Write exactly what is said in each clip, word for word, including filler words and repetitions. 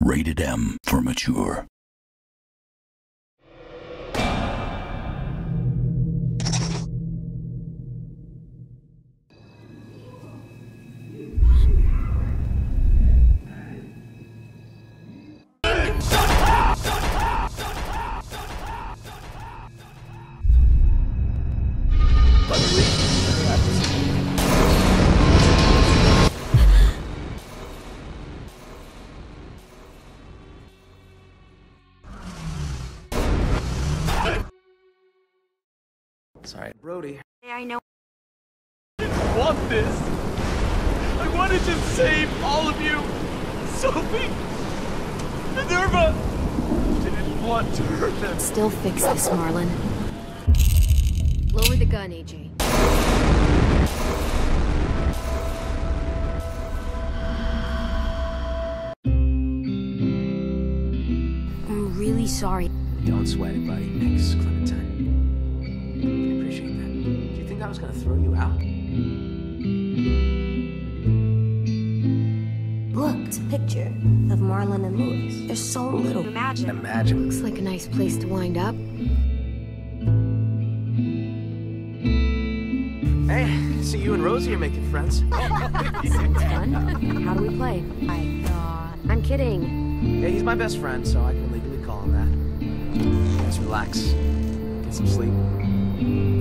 Rated M for mature. Sorry, Brody. I know. I didn't want this. I wanted to save all of you. Sophie, Minerva. I didn't want to hurt them. Still fix this, Marlon. Lower the gun, A J. I'm really sorry. Don't sweat it, buddy. Thanks, Clementine. I was gonna throw you out. Look, it's a picture of Marlon and Louise. They're so little. Imagine. Imagine. Looks like a nice place to wind up. Hey, so you and Rosie are making friends. Sounds fun. How do we play? I thought. I'm kidding. Yeah, he's my best friend, so I can legally call him that. Let's relax, get some sleep. Human.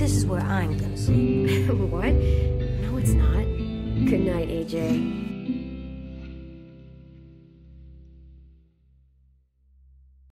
This is where I'm gonna sleep. What? No, it's not. Good night, A J.